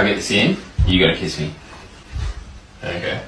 I get this in, you gotta kiss me. Okay.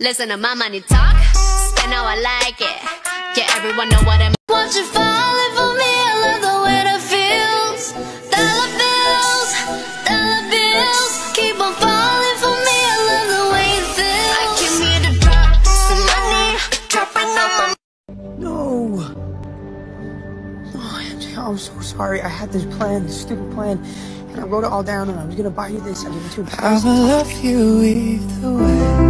Listen to my money talk, spend how I like it. Yeah, everyone know what I'm. Won't you falling for me? I love the way that feels. Dollar bills, keep on falling for me. I love the way it feels. I came here to drop some money, dropping off my. No. Oh, MJ, I'm so sorry. I had this plan, this stupid plan, and I wrote it all down, and I was gonna buy you this. I mean, I will love you either way.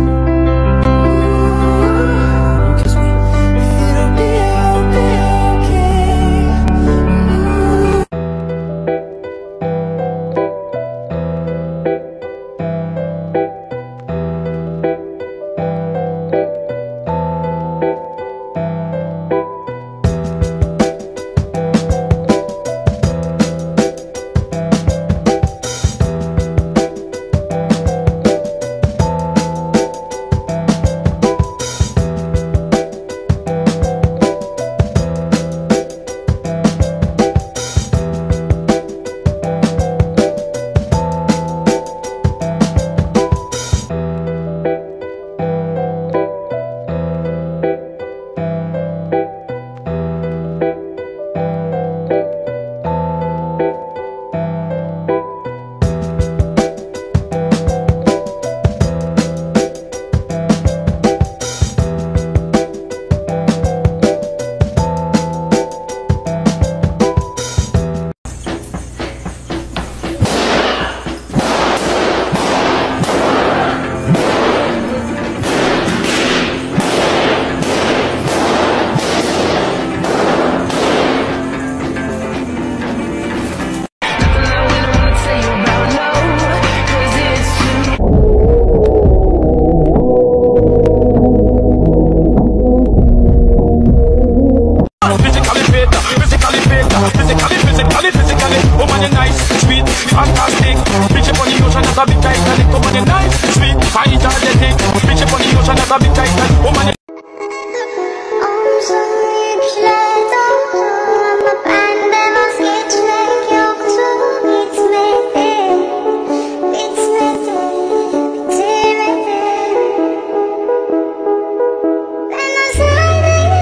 not a big guy, and come on the night, sweet, find out the thing, bitch upon the ocean, not a big guy, and woman. I'm so rich, let I'm a band, and I sketch like your crew, it's me, it's me, it's everything. And I said,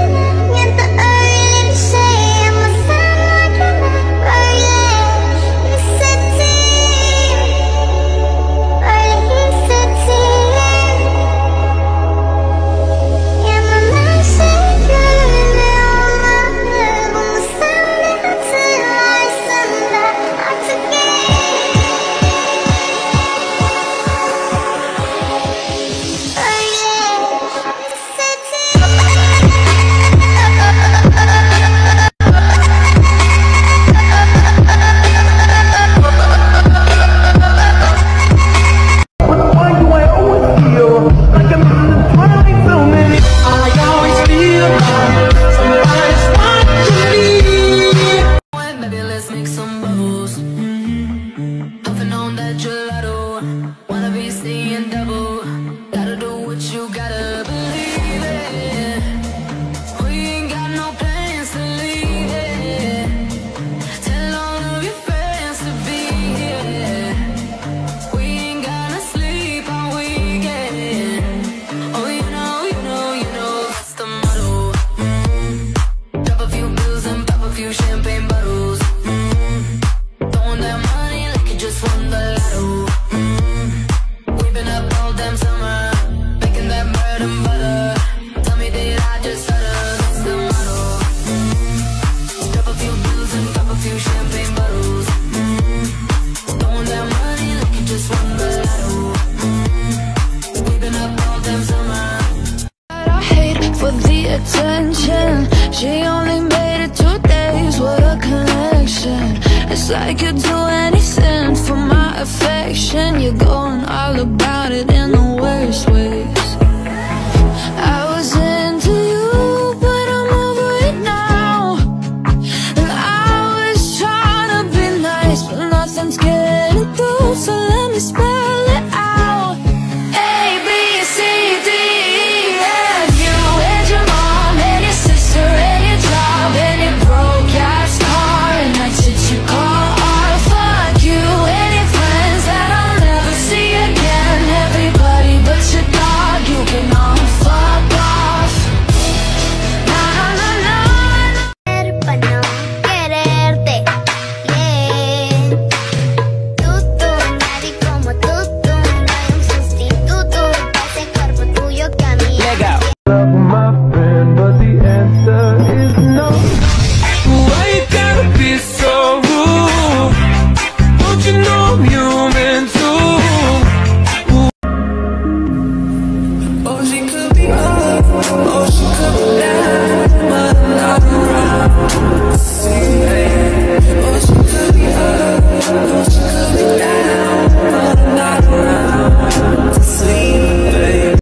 she only made it 2 days, what a connection. It's like you'd do anything for my affection. You're going all about it in the worst way.